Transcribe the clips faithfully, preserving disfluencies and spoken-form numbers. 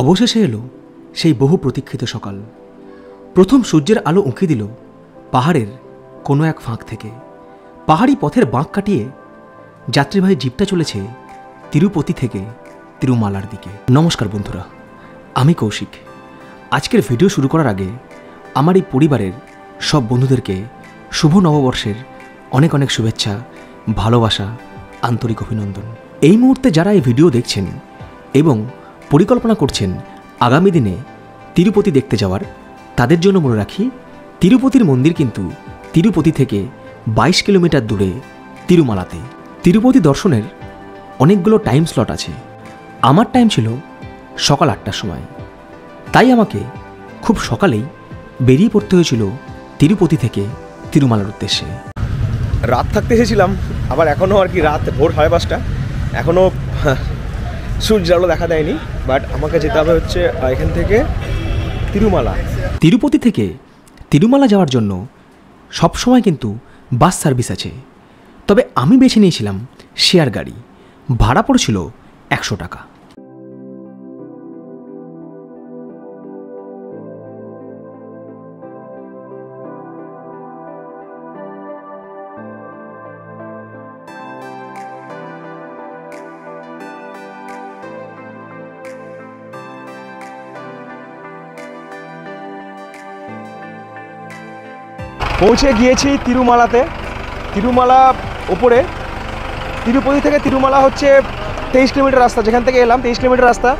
अवशेषे yellow सेई बहु प्रतीक्षित सकाल। प्रथम सूर्येर आलो उंकी दिल पहाड़ेर कोनो एक फाँक थेके। पहाड़ी पथेर बाँक काटिए यात्रीबाही जीपटा चलेछे तिरुपति थेके तिरुमालार दिके। नमस्कार बंधुरा, आमी कौशिक। आजकेर भिडियो शुरू करार आगे आमार एई परिवारेर सब बंधुदेरके शुभ नवबर्षेर अनेक अनेक शुभेच्छा, भालोबासा, आंतरिक अभिनंदन। एई मुहूर्ते जारा एई भिडियो देखछेन एबं परिकल्पना करछेन आगामी दिने तिरुपति देखते जावार, तादेर जोन्नो मने राखी तिरुपतिर मंदिर किन्तु तिरुपति थेके बाईश किलोमीटर दूरे तिरुमालाते। तिरुपति दर्शनेर अनेकगुलो टाइम स्लट आछे। आमार टाइम छिलो सकाल आठटार समय, ताई आमाके खूब सकालेई बेरिये पड़ते हयेछिलो तिरुपति थेके तिरुमालार उद्देश्ये। रात थाकते एसेछिलाम, आबार एखोनो आर कि रात भोर साढ़े पाँचटा, एखोनो सूर्य आलो देखा देयनि। बाट आमाके जेते होबे हच्छे एखान थेके तिरुमाला। तिरुपति थेके तिरुमाला जावार जोन्नो सब समय किन्तु बास सार्विस आछे, तबे आमी बेछे नियेछिलाम शेयार गाड़ी। भाड़ा पड़ेछिलो एकशो टाका। पहुँचे गिएछि तिरुमालाते। तिरुमाला ओपरे तिरुपति थेके तिरुमाला होच्छे तेईस किलोमीटर रास्ता, जेखान थेके एलाम तेईस किलोमीटर रास्ता।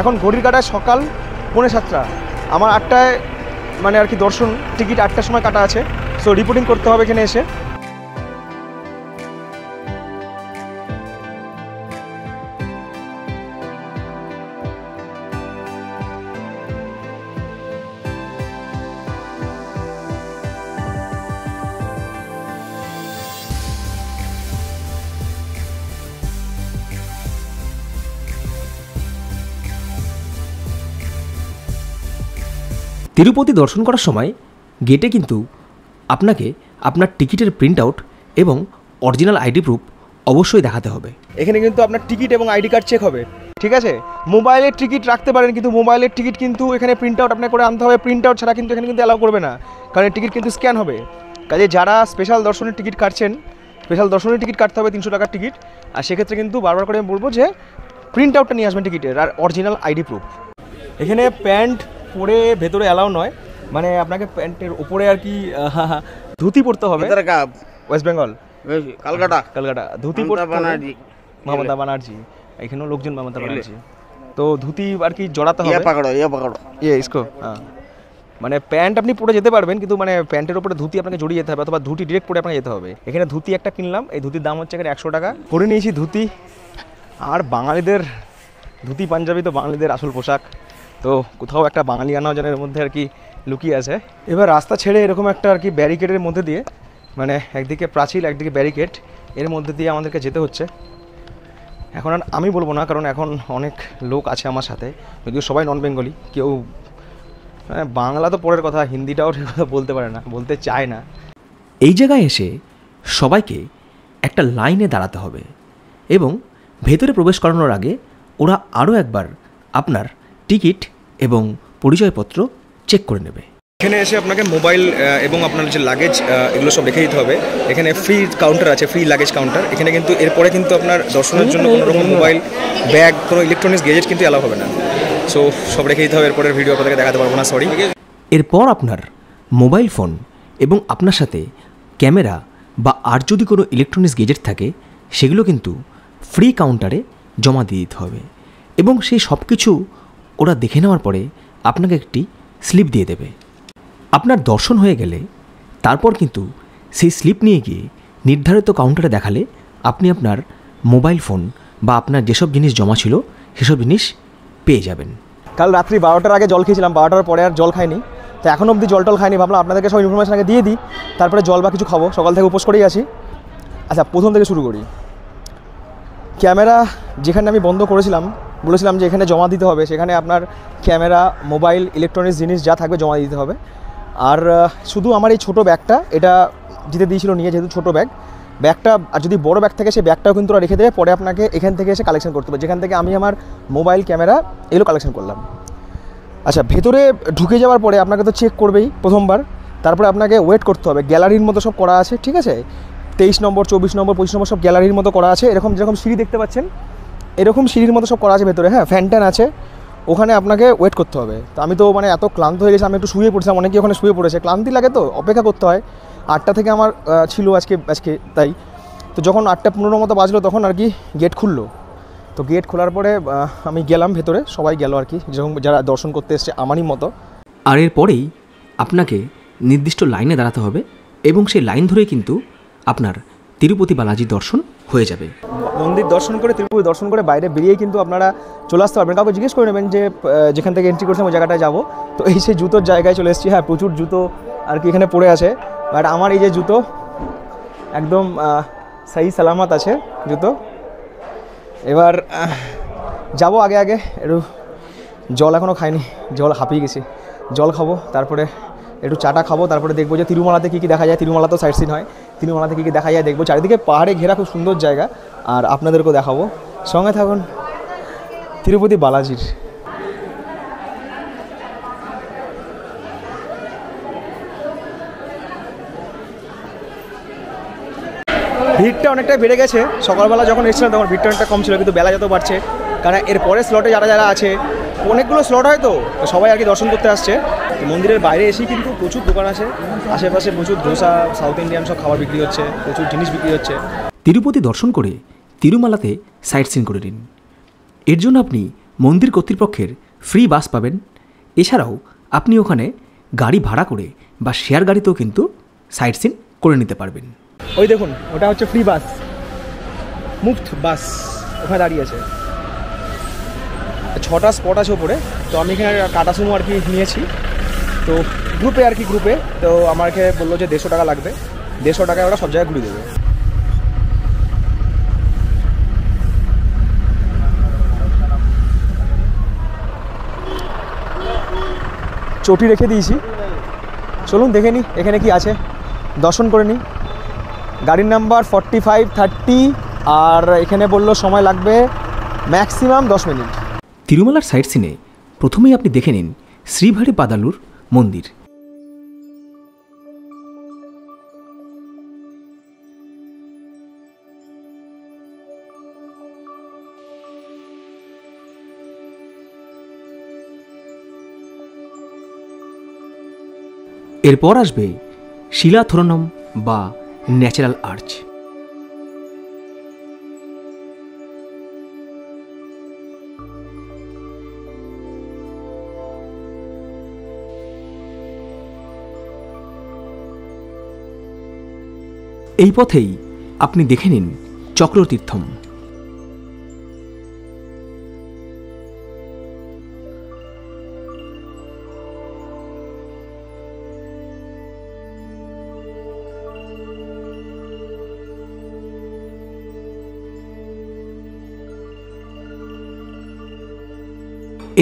एखन घड़िर काटाय सकाल पौने सातटा। आमार आठटाय माने आर कि दर्शन टिकिट आठटार समय काटा आछे, सो रिपोर्टिंग करते होबे एखाने एसे। तिरुपति दर्शन करार समय गेटे किन्तु आपनाके आपनार टिकिटेर प्रिंट आउट एवं ओरिजिनल आईडी प्रूफ अवश्यई देखाते होबे। एखाने किन्तु आपनार टिकिट एवं आईडी कार्ड चेक होबे, ठीक आछे। मोबाइलेर टिकिट राखते पारेन, किन्तु मोबाइलेर टिकिट किन्तु एखाने प्रिंट आउट आपनाके करे आनते होबे। प्रिंट आउट छाड़ा किन्तु एखाने किन्तु एलाउ करबे ना, कारण टिकिट किन्तु स्क्यान होबे। काजे जारा स्पेशल दर्शनेर टिकिट काटछेन, स्पेशल दर्शनेर टिकिट काटते होबे तीनशो टाकार टिकिट। आर सेई क्षेत्रे किन्तु बारबार करे आमि बोलबो जे प्रिंट आउटटा निये आसबेन टिकिटेर आर ओरिजिनल आईडी प्रूफ। एखाने पैंट পরে ভেতরে এলাও নয়, মানে আপনাকে প্যান্টের উপরে আর কি ধুতি পরতে হবে। ওয়েস্ট বেঙ্গল কলকাতা কলকাতা ধুতি পরতে বানার্জি, মমতা বানার্জি। এখানেও লোকজন মমতা বানার্জি, তো ধুতি আর কি জড়াতে হবে। ইয়া পাকড়ো ইয়া পাকড়ো ইয়া इसको। মানে প্যান্ট আপনি পরে যেতে পারবেন, কিন্তু মানে প্যান্টের উপরে ধুতি আপনাকে জড়িয়ে যেতে হবে, অথবা ধুতি ডাইরেক্ট পরে আপনাকে যেতে হবে। এখানে ধুতি একটা কিনলাম, এই ধুতির দাম হচ্ছে এখানে একশো টাকা পরে নিয়েছি ধুতি। আর বাঙালিদের ধুতি পাঞ্জাবি তো বাঙালিদের আসল পোশাক, তো কোথাও একটা বাঙালিয়ানাও যেন এর মধ্যে আর কি লুকিয়ে আছে। এবার রাস্তা ছেড়ে এরকম একটা আর কি ব্যারিকেডের মধ্যে দিয়ে, মানে একদিকে প্রাচীর একদিকে ব্যারিকেড, এর মধ্যে দিয়ে আমাদেরকে যেতে হচ্ছে। এখন আর আমি বলবো না, কারণ এখন অনেক লোক আছে আমার সাথে, যদিও সবাই নন বেঙ্গলি। কেউ বাংলা তো পরের কথা, হিন্দিটাও ঠিক কথা বলতে পারে না, বলতে চায় না। এই জায়গায় এসে সবাইকে একটা লাইনে দাঁড়াতে হবে, এবং ভেতরে প্রবেশ করানোর আগে ওরা আরও একবার আপনার টিকিট এবং পরিচয়পত্র চেক করে নেবে। এখানে এসে আপনাকে মোবাইল এবং আপনার যে লাগেজ এগুলো সব রেখে দিতে হবে। এখানে ফ্রি কাউন্টার আছে, ফ্রি লাগেজ কাউন্টার। এখানে কিন্তু এরপরে কিন্তু আপনার দর্শনের জন্য কোনো রকম মোবাইল, ব্যাগ, কোনো ইলেকট্রনিক্স গ্যাজেট কিন্তু অ্যালাউ হবে না, সো সব রেখে দিতে হবে। এরপরের ভিডিও আপনাদেরকে দেখাতে পারবো না, সরি। এরপর আপনার মোবাইল ফোন এবং আপনার সাথে ক্যামেরা বা আর যদি কোনো ইলেকট্রনিক্স গ্যাজেট থাকে সেগুলো কিন্তু ফ্রি কাউন্টারে জমা দিয়ে দিতে হবে, এবং সেই সব কিছু ওরা দেখে নেওয়ার পরে আপনাকে একটি স্লিপ দিয়ে দেবে। আপনার দর্শন হয়ে গেলে তারপর কিন্তু সেই স্লিপ নিয়ে গিয়ে নির্ধারিত কাউন্টারে দেখালে আপনি আপনার মোবাইল ফোন বা আপনার যেসব জিনিস জমা ছিল সেসব জিনিস পেয়ে যাবেন। কাল রাত্রি বারোটার আগে জল খেয়েছিলাম, বারোটার পরে আর জল খাইনি, তো এখন অবধি জল টল খাইনি। ভাবলাম আপনাদেরকে সব ইনফরমেশন আগে দিয়ে দিই, তারপরে জল বা কিছু খাবো। সকাল থেকে উপোস করেই আসি। আচ্ছা, প্রথম থেকে শুরু করি। ক্যামেরা যেখানে আমি বন্ধ করেছিলাম, বলেছিলাম যে এখানে জমা দিতে হবে, সেখানে আপনার ক্যামেরা, মোবাইল, ইলেকট্রনিক্স জিনিস যা থাকবে জমা দিতে হবে। আর শুধু আমার এই ছোটো ব্যাগটা এটা দিতে দিয়েছিল নিয়ে, যেহেতু ছোটো ব্যাগ, ব্যাগটা আর যদি বড় ব্যাগ থাকে সেই ব্যাগটাও কিন্তু রেখে দেবে। পরে আপনাকে এখান থেকে এসে কালেকশন করতে হবে, যেখান থেকে আমি আমার মোবাইল, ক্যামেরা এগুলো কালেকশন করলাম। আচ্ছা ভেতরে ঢুকে যাওয়ার পরে আপনাকে তো চেক করবেই প্রথমবার, তারপরে আপনাকে ওয়েট করতে হবে। গ্যালারির মতো সব করা আছে, ঠিক আছে, তেইশ নম্বর চব্বিশ নম্বর পঁচিশ নম্বর সব গ্যালারির মতো করা আছে। এরকম যেরকম সিঁড়ি দেখতে পাচ্ছেন এরকম সিঁড়ির মতো সব করা আছে ভেতরে। হ্যাঁ, ফ্যান ট্যান আছে, ওখানে আপনাকে ওয়েট করতে হবে। তো আমি তো মানে এত ক্লান্ত হয়ে গেছি, আমি একটু শুয়ে পড়েছিলাম, অনেকেই ওখানে শুয়ে পড়েছে, ক্লান্তি লাগে তো অপেক্ষা করতে হয়। আটটা থেকে আমার ছিল আজকে আজকে তাই তো যখন আটটা পনেরো মতো বাজলো তখন আর কি গেট খুললো। তো গেট খোলার পরে আমি গেলাম ভেতরে, সবাই গেল আর কি, যেরকম যারা দর্শন করতে এসছে আমারই মতো। আর এরপরেই আপনাকে নির্দিষ্ট লাইনে দাঁড়াতে হবে এবং সেই লাইন ধরেই কিন্তু আপনার তিরুপতি বালাজি দর্শন হয়ে যাবে। মন্দির দর্শন করে তিরুপতি দর্শন করে বাইরে বেরিয়ে কিন্তু আপনারা চলে আসতে পারবেন। কাউকে জিজ্ঞেস করে নেবেন যে যেখান থেকে এন্ট্রি করছেন ওই জায়গাটায় যাবো। তো এই সেই জুতোর জায়গায় চলে এসেছি। হ্যাঁ, প্রচুর জুতো আর কি এখানে পড়ে আছে, বাট আমার এই যে জুতো একদম সাই সালামত আছে জুতো। এবার যাবো আগে আগে, একটু জল এখনও খাইনি, জল হাঁপিয়ে গেছি, জল খাবো, তারপরে একটু চাটা খাবো, তারপরে দেখবো যে তিরুমালাতে কী কী দেখা যায়। তিরুমালা তো সাইট সিন হয়, তিরুমালাতে কী কী দেখা যায় দেখবো। চারিদিকে পাহাড়ে ঘেরা খুব সুন্দর জায়গা, আর আপনাদেরকেও দেখাবো, সঙ্গে থাকুন তিরুপতি বালাজির। ভিড়টা অনেকটাই বেড়ে গেছে, সকালবেলা যখন এসেছিলাম তখন ভিড়টা অনেকটা কম ছিল, কিন্তু বেলা যত বাড়ছে কারণ এর পরের স্লটে যারা যারা আছে অনেকগুলো স্লট হয়, তো সবাই আর কি দর্শন করতে আসছে। মন্দিরের বাইরে এসেই কিন্তু প্রচুর দোকান আছে, আশেপাশে প্রচুর ধোসা সাউথ ইন্ডিয়ান সব খাবার বিক্রি হচ্ছে, প্রচুর জিনিস বিক্রি হচ্ছে। তিরুপতি দর্শন করে তিরুমালাতে সাইট সিন করে নিন, এর জন্য আপনি মন্দির কর্তৃপক্ষের ফ্রি বাস পাবেন। এছাড়াও আপনি ওখানে গাড়ি ভাড়া করে বা শেয়ার গাড়িতেও কিন্তু সাইট সিন করে নিতে পারবেন। ওই দেখুন, ওটা হচ্ছে ফ্রি বাস, মুফত বাস ওখানে দাঁড়িয়ে আছে, ছটা স্পট আছে ওপরে। তো আমি এখানে কাটা সুমো আর কি নিয়েছি, তো গ্রুপে আর কি গ্রুপে তো আমাকে বললো যে দেড়শো টাকা লাগবে, দেড়শো টাকায় ওরা সব জায়গায় ঘুরিয়ে দেবে। চটি রেখে দিয়েছি, চলুন দেখে নিই এখানে কি আছে, দর্শন করে নিই। গাড়ির নাম্বার ফর্টি ফাইভ থার্টি, আর এখানে বললো সময় লাগবে ম্যাক্সিমাম দশ মিনিট। তিরুমালার সাইট সিনে প্রথমেই আপনি দেখে নিন শ্রীভারি পাদালুর মন্দির। এরপর আসবে শিলাথোরনম বা ন্যাচারাল আর্চ। এই পথেই আপনি দেখে নিন চক্রতীর্থম।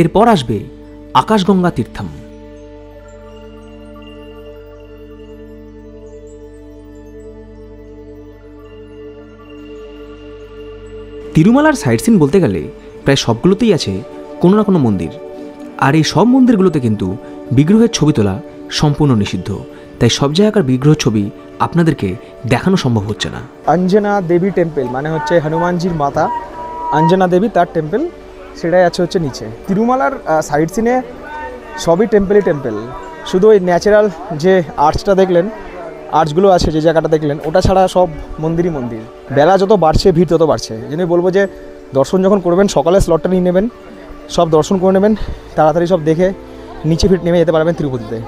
এরপর আসবে আকাশগঙ্গা তীর্থম। তিরুমালার সাইট সিন বলতে গেলে প্রায় সবগুলোতেই আছে কোনো না কোনো মন্দির, আর এই সব মন্দিরগুলোতে কিন্তু বিগ্রহের ছবি তোলা সম্পূর্ণ নিষিদ্ধ, তাই সব জায়গাকার বিগ্রহ ছবি আপনাদেরকে দেখানো সম্ভব হচ্ছে না। অঞ্জনা দেবী টেম্পল মানে হচ্ছে হনুমানজির মাতা অঞ্জনা দেবী, তার টেম্পল সেটাই আছে হচ্ছে নিচে। তিরুমালার সাইট সিনে সবই টেম্পলই টেম্পল, শুধু ওই ন্যাচারাল যে আর্চটা দেখলেন, আর্চগুলো আছে যে জায়গাটা দেখলেন, ওটা ছাড়া সব মন্দিরই মন্দির। বেলা যত বাড়ছে ভিড় তত বাড়ছে, এজন্য বলবো যে দর্শন যখন করবেন সকালে স্লটটা নিয়ে নেবেন, সব দর্শন করে নেবেন, তাড়াতাড়ি সব দেখে নিচে ভিড় নেমে যেতে পারবেন তিরুপতিতে।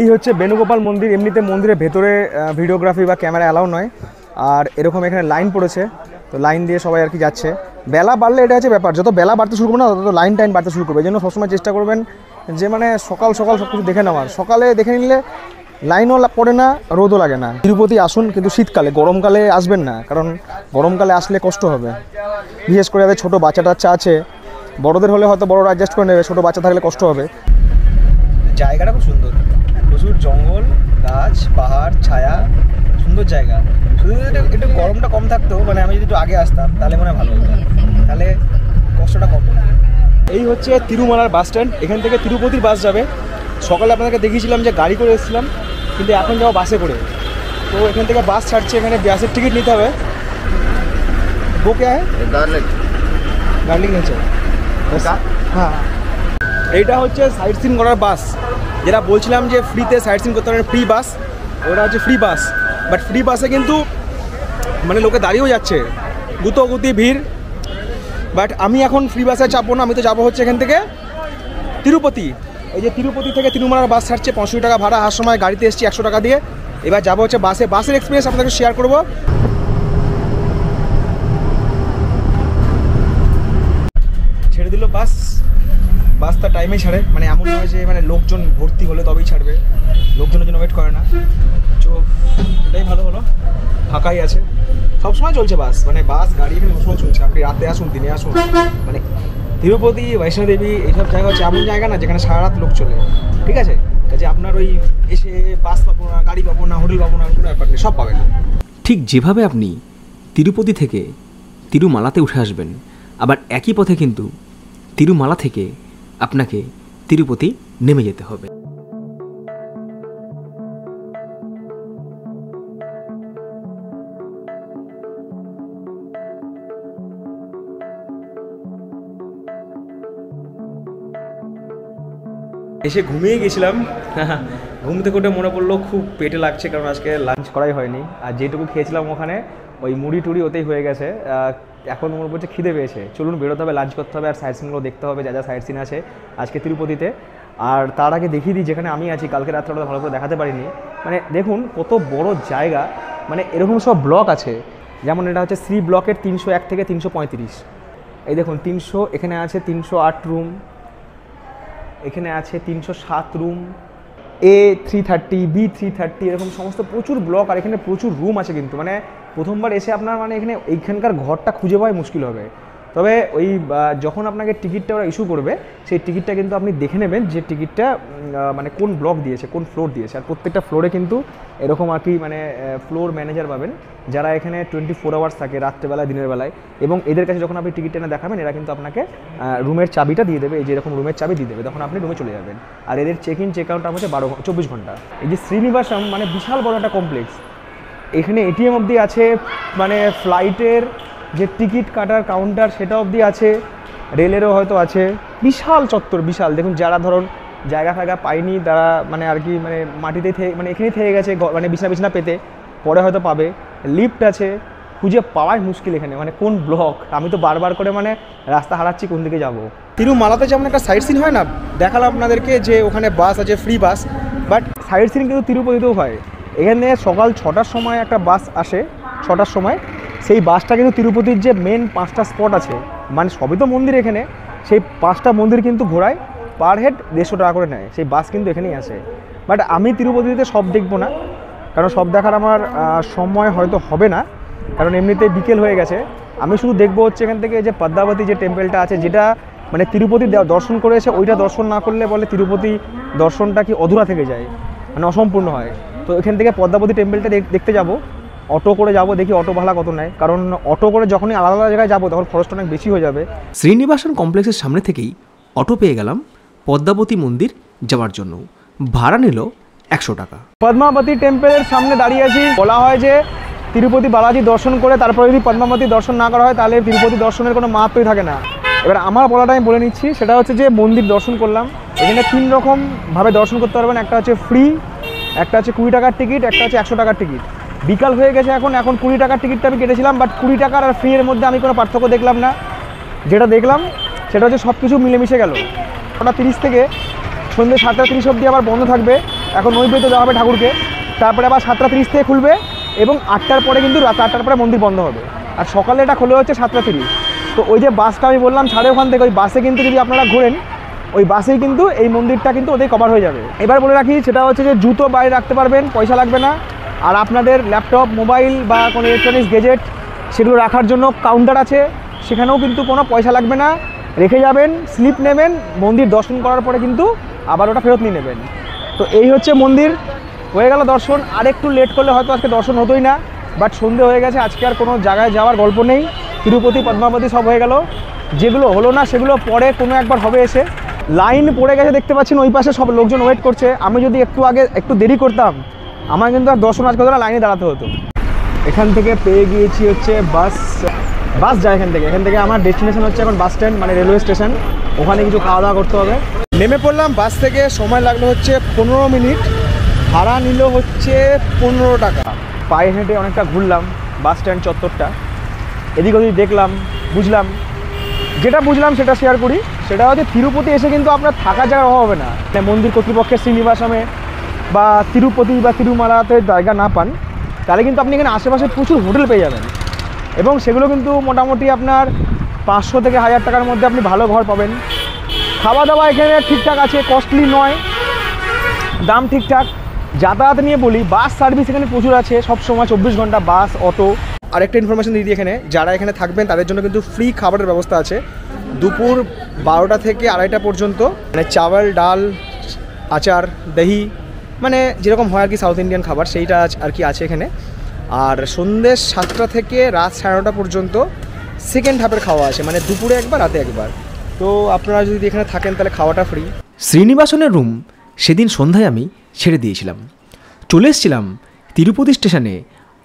এই হচ্ছে বেণুগোপাল মন্দির। এমনিতে মন্দিরের ভেতরে ভিডিওগ্রাফি বা ক্যামেরা অ্যালাউ নয়, আর এরকম এখানে লাইন পড়েছে, তো লাইন দিয়ে সবাই আর কি যাচ্ছে। बेला बाढ़ले एटा आछे ब्यापार जत बेला बाढ़ते शुरू करबे ना तत लाइन टाइन बाढ़ते शुरू करबे एजন্য सब समय चेष्टा करबेन যে মানে সকাল সকাল সবকিছু দেখে নেওয়ার। সকালে দেখে নিলে লাইনও পড়ে না, রোদও লাগে না। তিরুপতি আসুন কিন্তু শীতকালে, গরমকালে আসবেন না, কারণ গরমকালে আসলে কষ্ট হবে। বিশেষ করে যাদের ছোটো বাচ্চা টাচ্চা আছে, বড়দের হলে হয়তো বড়রা অ্যাডজাস্ট করে নেবে, ছোটো বাচ্চা থাকলে কষ্ট হবে। জায়গাটা খুব সুন্দর, প্রচুর জঙ্গল, গাছ, পাহাড়, ছায়া, সুন্দর জায়গা। শুধু একটু গরমটা কম থাকতো, মানে আমি যদি একটু আগে আসতাম তাহলে মনে হয় ভালো হতো, তাহলে কষ্টটা কম। এই হচ্ছে তিরুমালার বাস স্ট্যান্ড, এখান থেকে তিরুপতির বাস যাবে। সকালে আপনাদেরকে দেখিয়েছিলাম যে গাড়ি করে এসেছিলাম, কিন্তু এখন যাবো বাসে করে। তো এখান থেকে বাস ছাড়ছে, এখানে বাসের টিকিট নিতে হবে। वो क्या है? गार्लिक। गार्लिक नहीं चाहिए। हाँ। এইটা হচ্ছে সাইট সিন করার বাস, যেটা বলছিলাম যে ফ্রিতে সাইট সিন করতে পারেন, ফ্রি বাস। ওটা হচ্ছে ফ্রি বাস, বাট ফ্রি বাসে কিন্তু মানে লোকে দাঁড়িয়েও যাচ্ছে, গুতোগুতি ভিড়। বাট আমি এখন ফ্রি বাসে চাপবো না, আমি তো যাবো হচ্ছে এখান থেকে তিরুপতি। এই যে তিরুপতি থেকে তিরুমালার বাস ছাড়ছে, পঁয়ষট্টি টাকা ভাড়া। আর সময় গাড়িতে এসেছি একশো টাকা দিয়ে। এবার যাবো হচ্ছে বাসে, বাসের এক্সপিরিয়েন্স আপনাদেরকে শেয়ার করবো। ছেড়ে দিল বাস, বাস তার টাইমে ছাড়ে, মানে এমন নয় যে মানে লোকজন ভর্তি হলে তবেই ছাড়বে, লোকজনের জন্য ওয়েট করে না। তো এটাই ভালো হলো, ফাঁকাই আছে, সবসময় চলছে বাস, মানে বাস গাড়ি সবসময় চলছে। আপনি রাতে আসুন, দিনে আসুন, মানে তিরুপতি, বৈষ্ণোদেবী এইসব জায়গা হচ্ছে এমন জায়গা না যেখানে সারা রাত লোক চলে, ঠিক আছে? কাজে আপনার ওই এসে বাস পাবো না, গাড়ি পাবো না, হোটেল পাবো না, কোনো ব্যাপার নেই, সব পাবেন। ঠিক যেভাবে আপনি তিরুপতি থেকে তিরুমালাতে উঠে আসবেন, আবার একই পথে কিন্তু তিরুমালা থেকে আপনাকে তিরুপতি নেমে যেতে হবে। এসে ঘুমিয়ে গেছিলাম, ঘুম থেকে উঠে মনে পড়লো খুব পেটে লাগছে, কারণ আজকে লাঞ্চ করাই হয়নি, আর যেটুকু খেয়েছিলাম ওখানে ওই মুড়ি টুড়ি ওতেই হয়ে গেছে। এখন মনে পড়ছে খিদে পেয়েছে, চলুন বেরোতে হবে, লাঞ্চ করতে হবে, আর সাইট সিনগুলো দেখতে হবে, যা যা সাইট সিন আছে আজকে তিরুপতিতে। আর তার আগে দেখিয়ে দিই যেখানে আমি আছি, কালকে রাত্রেটা ভালো করে দেখাতে পারিনি, মানে দেখুন কত বড় জায়গা, মানে এরকম সব ব্লক আছে। যেমন এটা হচ্ছে সি ব্লকের তিনশো এক থেকে তিনশো পঁয়ত্রিশ, এই দেখুন তিনশো, এখানে আছে তিনশো আট রুম, এখানে আছে তিনশো সাত room, A three thirty, B three thirty, এরকম সমস্ত প্রচুর ব্লক, আর এখানে প্রচুর রুম আছে। কিন্তু মানে প্রথমবার এসে আপনার মানে এখানে এইখানকার ঘরটা খুঁজে পাওয়াই মুশকিল হবে। তবে ওই যখন আপনাকে টিকিটটা ওরা ইস্যু করবে, সেই টিকিটটা কিন্তু আপনি দেখে নেবেন যে টিকিটটা মানে কোন ব্লক দিয়েছে, কোন ফ্লোর দিয়েছে। আর প্রত্যেকটা ফ্লোরে কিন্তু এরকম আর কি মানে ফ্লোর ম্যানেজার পাবেন, যারা এখানে টোয়েন্টি ফোর আওয়ার্স থাকে, রাত্রেবেলায়, দিনের বেলায়। এবং এদের কাছে যখন আপনি টিকিটটা এনে দেখাবেন, এরা কিন্তু আপনাকে রুমের চাবিটা দিয়ে দেবে, এই যে এরকম রুমের চাবি দিয়ে দেবে, তখন আপনি রুমে চলে যাবেন। আর এদের চেক ইন চেক আউটটা হচ্ছে বারো চব্বিশ ঘন্টা। এই যে শ্রীনিবাসম, মানে বিশাল বড় একটা কমপ্লেক্স, এখানে এটিএম অবধি আছে, মানে ফ্লাইটের যে টিকিট কাটার কাউন্টার সেটা অবধি আছে, রেলেরও হয়তো আছে। বিশাল চত্বর, বিশাল। দেখুন যারা ধরুন জায়গা ফায়গা পায়নি, তারা মানে আর কি মানে মাটিতে থেকে মানে এখানেই থেকে গেছে, মানে বিছনা বিছনা পেতে পরে হয়তো পাবে। লিফট আছে, খুঁজে পাওয়াই মুশকিল এখানে, মানে কোন ব্লক। আমি তো বারবার করে মানে রাস্তা হারাচ্ছি কোন দিকে যাব। তিরুমালাতে যেমন একটা সাইট সিন হয় না, দেখালাম আপনাদেরকে যে ওখানে বাস আছে, free bus, but site scene কিন্তু তিরুপতিতেও হয়। এখানে সকাল ছটার সময় একটা বাস আসে, ছটার সময় সেই বাসটা কিন্তু তিরুপতির যে মেন পাঁচটা স্পট আছে, মানে সবই তো মন্দির এখানে, সেই পাঁচটা মন্দির কিন্তু ঘোরায়, পার হেড দেড়শো টাকা করে নেয়, সেই বাস কিন্তু এখানেই আসে। বাট আমি তিরুপতিতে সব দেখবো না, কারণ সব দেখার আমার সময় হয়তো হবে না, কারণ এমনিতে বিকেল হয়ে গেছে। আমি শুধু দেখবো হচ্ছে এখান থেকে যে পদ্মাবতী যে টেম্পেলটা আছে, যেটা মানে তিরুপতি দর্শন করেছে, ওইটা দর্শন না করলে বলে তিরুপতি দর্শনটা কি অধুরা থেকে যায়, মানে অসম্পূর্ণ হয়। তো এখান থেকে পদ্মাবতী টেম্পেলটা দেখতে যাবো, অটো করে যাবো, দেখি অটো ভাড়া কত নেয়, কারণ অটো করে যখনই আলাদা আলাদা জায়গায় যাবো তখন খরচটা অনেক বেশি হয়ে যাবে। শ্রীনিবাসন কমপ্লেক্সের সামনে থেকেই অটো পেয়ে গেলাম পদ্মাবতী মন্দির যাওয়ার জন্য, ভাড়া নিল একশো টাকা। পদ্মাবতী টেম্পেলের সামনে দাঁড়িয়ে আছি। বলা হয় যে তিরুপতি বালাজি দর্শন করে তারপরে যদি পদ্মাবতী দর্শন না করা হয় তাহলে তিরুপতি দর্শনের কোনো মাহাত্ম্যই থাকে না। এবার আমার বলাটা আমি বলে নিচ্ছি, সেটা হচ্ছে যে মন্দির দর্শন করলাম, এখানে তিন রকমভাবে দর্শন করতে পারবেন। একটা হচ্ছে ফ্রি, একটা হচ্ছে কুড়ি টাকার টিকিট, একটা হচ্ছে একশো টাকার টিকিট। বিকাল হয়ে গেছে এখন, এখন কুড়ি টাকার টিকিটটা আমি কেটেছিলাম, বাট কুড়ি টাকার আর ফ্রির মধ্যে আমি কোনো পার্থক্য দেখলাম না। যেটা দেখলাম সেটা হচ্ছে সব কিছু মিলেমিশে গেল। ছটা তিরিশ থেকে সন্ধ্যে সাতটা তিরিশ অবধি আবার বন্ধ থাকবে, এখন নৈবেদ্য দেওয়া হবে ঠাকুরকে, তারপরে আবার সাতটা তিরিশ থেকে খুলবে, এবং আটটার পরে কিন্তু রাত আটটার পরে মন্দির বন্ধ হবে। আর সকালে এটা খোলা হচ্ছে সাতটা তিরিশ। तो ওই যে বাসটা আমি বললাম ছাড়ে ওখান থেকে ওই বাসে কিন্তু যদি আপনারা ঘোরেন ওই বাসেই কিন্তু এই মন্দিরটা কিন্তু ওদের কভার হয়ে যাবে। এবার বলে রাখি সেটা হচ্ছে যে জুতো বাইরে রাখতে পারবেন, পয়সা লাগবে না। আর আপনাদের ল্যাপটপ, মোবাইল বা কোনো ইলেকট্রনিক্স গেজেট সেগুলো রাখার জন্য কাউন্টার আছে, সেখানেও কিন্তু কোনো পয়সা লাগবে না, রেখে যাবেন, স্লিপ নেবেন, মন্দির দর্শন করার পরে কিন্তু আবার ওটা ফেরত নিয়ে নেবেন। তো এই হচ্ছে মন্দির, হয়ে গেল দর্শন। আর একটু লেট করলে হয়তো আজকে দর্শন হতোই না, বাট সন্ধে হয়ে গেছে, আজকে আর কোনো জায়গায় যাওয়ার গল্প নেই। তিরুপতি পদ্মাবতী সব হয়ে গেল, যেগুলো হলো না সেগুলো পরে কোনো একবার হবে। এসে লাইন পড়ে গেছে, দেখতে পাচ্ছেন ওই পাশে সব লোকজন ওয়েট করছে। আমি যদি একটু আগে একটু দেরি করতাম আমার কিন্তু আর দর্শন আজকে ধরে লাইনে দাঁড়াতে হতো। এখান থেকে পেয়ে গিয়েছি হচ্ছে বাস, বাস যায় এখান থেকে, এখান থেকে আমার ডেস্টিনেশন হচ্ছে এখন বাস স্ট্যান্ড মানে রেলওয়ে স্টেশন, ওখানে কিছু খাওয়া দাওয়া করতে হবে। নেমে পড়লাম বাস থেকে, সময় লাগলো হচ্ছে পনেরো মিনিট, ভাড়া নিল হচ্ছে পনেরো টাকা। পায়ে হেঁটে অনেকটা ঘুরলাম বাস স্ট্যান্ড চত্বরটা, এদিক ওদিক দেখলাম, বুঝলাম যেটা বুঝলাম সেটা শেয়ার করি। সেটা হচ্ছে তিরুপতি এসে কিন্তু আপনার থাকা জায়গা হবে না, মন্দির কর্তৃপক্ষের শ্রীনিবাসমে বা তিরুপতি বা তিরুমালাতে জায়গা না পান তাহলে কিন্তু আপনি এখানে আশেপাশে প্রচুর হোটেল পেয়ে যাবেন, এবং সেগুলো কিন্তু মোটামুটি আপনার পাঁচশো থেকে হাজার টাকার মধ্যে আপনি ভালো ঘর পাবেন। খাওয়া দাওয়া এখানে ঠিকঠাক আছে, কস্টলি নয়, দাম ঠিকঠাক। যাতায়াত নিয়ে বলি, বাস সার্ভিস এখানে প্রচুর আছে, সব সময় চব্বিশ ঘন্টা বাস, অটো। আর একটা ইনফরমেশন দিয়ে দিই, এখানে যারা এখানে থাকবেন তাদের জন্য কিন্তু ফ্রি খাবারের ব্যবস্থা আছে। দুপুর বারোটা থেকে আড়াইটা পর্যন্ত মানে চাওয়াল, ডাল, আচার, দহি, মানে যেরকম হয় আর কি সাউথ ইন্ডিয়ান খাবার সেইটা আর কি আছে এখানে। আর সন্ধ্যে সাতটা থেকে রাত সাড়ে নটা পর্যন্ত সেকেন্ড হাফের খাওয়া আছে, মানে দুপুরে একবার রাতে একবার। তো আপনারা যদি এখানে থাকেন তাহলে খাওয়াটা ফ্রি। শ্রীনিবাসনের রুম সেদিন সন্ধ্যায় আমি ছেড়ে দিয়েছিলাম, চলে এসেছিলাম তিরুপতি স্টেশনে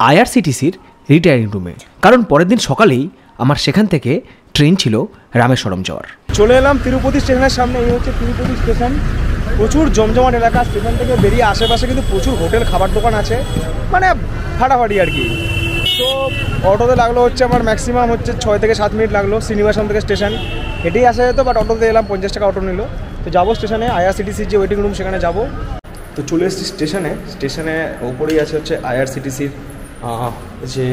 আইআরসিটিসির রিটায়ারিং রুমে, কারণ পরের দিন সকালেই আমার সেখান থেকে ট্রেন ছিল রামেশ্বরম যাওয়ার। চলে এলাম তিরুপতি স্টেশনের সামনে, এই হচ্ছে তিরুপতি স্টেশন, প্রচুর জমজমাট এলাকা। স্টেশন থেকে বেরিয়ে আশেপাশে কিন্তু প্রচুর হোটেল, খাবার দোকান আছে, মানে ফাটাফাটি আর কি। তো অটোতে লাগলো হচ্ছে আমার ম্যাক্সিমাম হচ্ছে ছয় থেকে সাত মিনিট লাগলো শ্রীনিবাসন থেকে স্টেশন, এটাই আসা যেত, বাট অটোতে এলাম, পঞ্চাশ টাকা অটো নিল। তো যাবো স্টেশনে, আইআরসিটিসির যে ওয়েটিং রুম সেখানে যাবো। তো চলে এসেছি স্টেশনে, স্টেশনে ওপরেই আছে হচ্ছে আইআরসিটিসির যে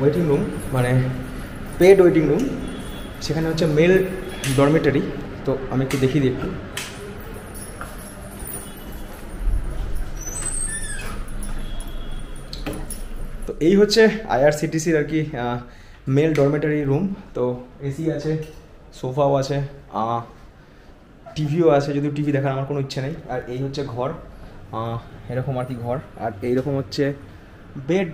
ওয়েটিং রুম মানে পেড ওয়েটিং রুম, সেখানে হচ্ছে মেল ডরমিটারি। তো আমি একটু দেখিয়ে দিই একটু। তো এই হচ্ছে আইআরসিটিসির আর কি মেল ডরমিটারি রুম। তো এসি আছে, সোফাও আছে, টিভিও আছে, যদিও টিভি দেখার আমার কোনো ইচ্ছে নেই। আর এই হচ্ছে ঘর, এরকম আর কি ঘর। আর এইরকম হচ্ছে বেড,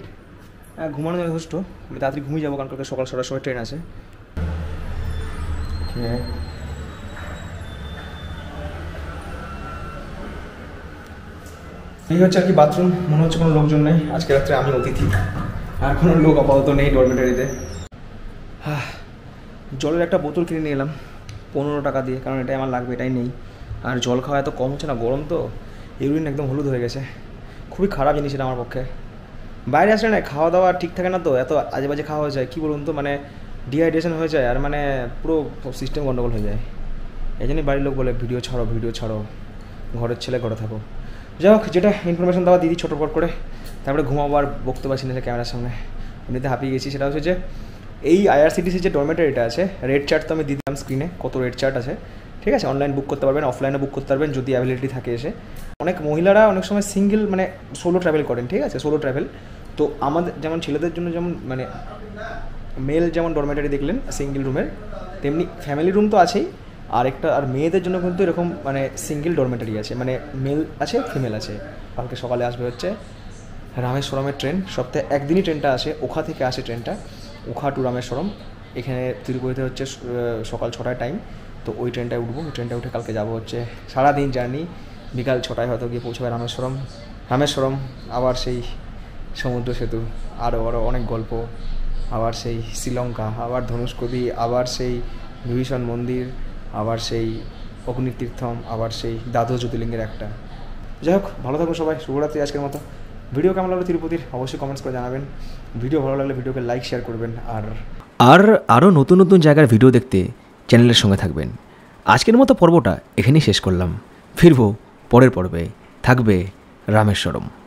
ঘুমানো যথেষ্ট। আমি তাড়াতাড়ি ঘুমিয়ে যাবো, কারণ কালকে সকাল ছটার সময় ট্রেন আছে। এই হচ্ছে আর কি বাথরুম, মনে হচ্ছে কোনো লোকজন নেই, আজকে রাত্রে আমি অতিথি, আর কোনো লোক আপাতত নেই ডরমিটারিতে। হ্যাঁ, জলের একটা বোতল কিনে নিয়ে এলাম পনেরো টাকা দিয়ে, কারণ এটাই আমার লাগবে, এটাই নেই। আর জল খাওয়া এত কম হচ্ছে না, গরম তো ইউরিন একদম হলুদ হয়ে গেছে, খুবই খারাপ জিনিস এটা আমার পক্ষে। বাইরে আসলে না খাওয়া দাওয়া ঠিক থাকে না, তো এত আজে বাজে খাওয়া হয়ে যায়, কী বলুন তো, মানে ডিহাইড্রেশন হয়ে যায়, আর মানে পুরো সিস্টেম গন্ডগোল হয়ে যায়। এই জন্যই বাড়ির লোক বলে ভিডিও ছাড়ো, ভিডিও ছাড়ো, ঘরের ছেলে ঘরে থাকো। যাই হোক, যেটা ইনফরমেশন দেওয়া দিদি ছোটো পর করে, তারপরে ঘুমাবো আর বকতে পারছি না ক্যামেরার সামনে, এমনিতে হাঁপিয়ে গেছি। সেটা হচ্ছে যে এই আইআরসিটিসি যে ডরমেটারিটা আছে, রেড চার্ট তো আমি দিলাম স্ক্রিনে, কত রেড চার্ট আছে, ঠিক আছে। অনলাইন বুক করতে পারবেন, অফলাইনে বুক করতে পারবেন যদি অ্যাভেলেবিলিটি থাকে। এসে অনেক মহিলারা অনেক সময় সিঙ্গেল মানে সোলো ট্রাভেল করেন, ঠিক আছে, সোলো ট্রাভেল। তো আমাদের যেমন ছেলেদের জন্য যেমন মানে মেল যেমন ডরমেটারি দেখলেন সিঙ্গেল রুমের, তেমনি ফ্যামিলি রুম তো আছেই, আর একটা আর মেয়েদের জন্য কিন্তু এরকম মানে সিঙ্গেল ডরমেটারি আছে, মানে মেল আছে, ফিমেল আছে। কালকে সকালে আসবে হচ্ছে রামেশ্বরমের ট্রেন, সপ্তাহে একদিনই ট্রেনটা আসে, ওখা থেকে আসে ট্রেনটা, ওখা টু রামেশ্বরম। এখানে তিরুপতিতে হচ্ছে সকাল ছটায় টাইম, তো ওই ট্রেনটায় উঠবো, ওই ট্রেনটা উঠে কালকে যাবো হচ্ছে সারাদিন জার্নি, বিকাল ছটায় হয়তো গিয়ে পৌঁছাবে রামেশ্বরম। রামেশ্বরম আবার সেই সমুদ্র সেতু, আরও আরও অনেক গল্প, আবার সেই শ্রীলঙ্কা, আবার ধনুষ্কোটি, আবার সেই বিভীষণ মন্দির, আবার সেই অগ্নিতীর্থম, আবার সেই দ্বাদশ জ্যোতির্লিঙ্গের একটা। যাই হোক, ভালো থাকুন সবাই, শুভরাত্রি আজকের মতো। ভিডিও কেমন লাগলো তিরুপতির অবশ্যই কমেন্টস করে জানাবেন, ভিডিও ভালো লাগলে ভিডিওকে লাইক শেয়ার করবেন, আর আর আরও নতুন নতুন জায়গার ভিডিও দেখতে চ্যানেলের সঙ্গে থাকবেন। আজকের মতো পর্বটা এখানেই শেষ করলাম, ফিরব পরের পর্বে। থাকবে রামেশ্বরম।